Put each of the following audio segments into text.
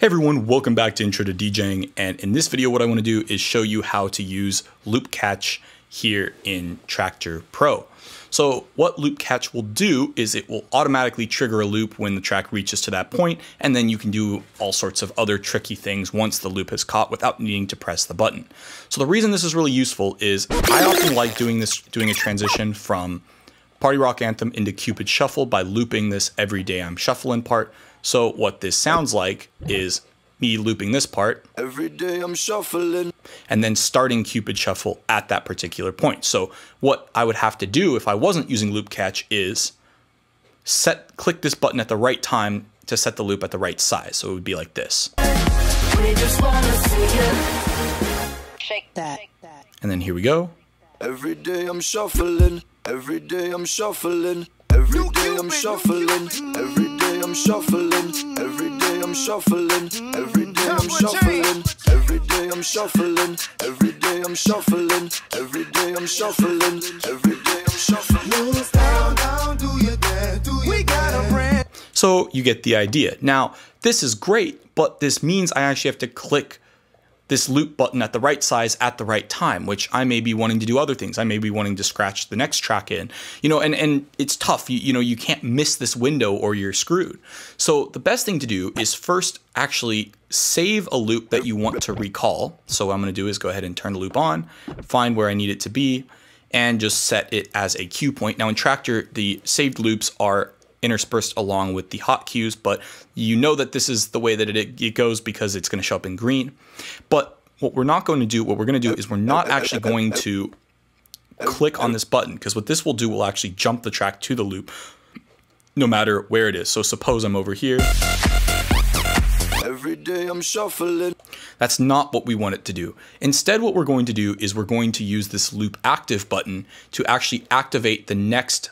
Hey everyone, welcome back to Intro to DJing, and in this video what I want to do is show you how to use Loop Catch here in Traktor Pro. So what Loop Catch will do is it will automatically trigger a loop when the track reaches to that point, and then you can do all sorts of other tricky things once the loop has caught without needing to press the button. So the reason this is really useful is I often like doing a transition from Party Rock Anthem into Cupid Shuffle by looping this every day I'm shuffling part. So what this sounds like is me looping this part every day I'm shuffling and then starting Cupid Shuffle at that particular point. So what I would have to do if I wasn't using Loop Catch is click this button at the right time to set the loop at the right size. So it would be like this. We just wanna see you. Shake that. And then here we go. Every day I'm shuffling. Every day I'm shuffling. Every day I'm shuffling. Every day I'm shuffling. Every day I'm shuffling. Every day I'm shuffling. Every day I'm shuffling. Every day I'm shuffling. Every day I'm shuffling. Every day I'm shuffling. We got a brand. So you get the idea. Now, this is great, but this means I actually have to click this loop button at the right size at the right time, which I may be wanting to do other things. I may be wanting to scratch the next track in, you know, and it's tough. You know, you can't miss this window or you're screwed. So the best thing to do is first actually save a loop that you want to recall. So what I'm going to do is go ahead and turn the loop on, find where I need it to be, and just set it as a cue point. Now in Traktor, the saved loops are interspersed along with the hot cues, but you know that this is the way that it goes because it's going to show up in green. But what we're going to do is we're not actually going to click on this button, because what this will do will actually jump the track to the loop no matter where it is. So suppose I'm over here. Every day I'm shuffling. That's not what we want it to do. Instead, what we're going to do is we're going to use this loop active button to actually activate the next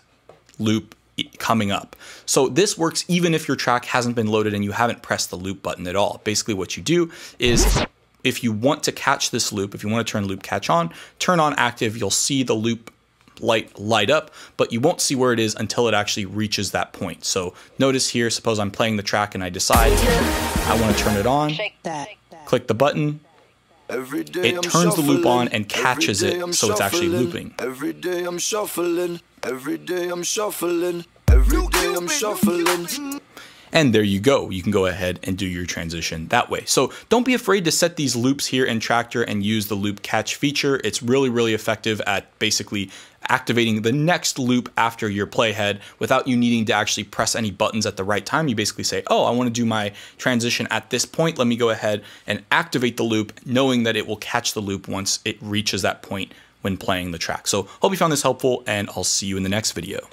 loop coming up. So this works even if your track hasn't been loaded and you haven't pressed the loop button at all. Basically what you do is if you want to catch this loop, if you want to turn Loop Catch on, turn on active, you'll see the loop light up, but you won't see where it is until it actually reaches that point. So notice here, suppose I'm playing the track and I decide I want to turn it on, click the button. It turns the loop on and catches it, so it's actually looping. Every day I'm shuffling. Every day I'm shuffling. Every day I'm shuffling. And there you go. You can go ahead and do your transition that way. So don't be afraid to set these loops here in Traktor and use the Loop Catch feature. It's really, really effective at basically activating the next loop after your playhead without you needing to actually press any buttons at the right time. You basically say, oh, I want to do my transition at this point. Let me go ahead and activate the loop, knowing that it will catch the loop once it reaches that point when playing the track. So hope you found this helpful, and I'll see you in the next video.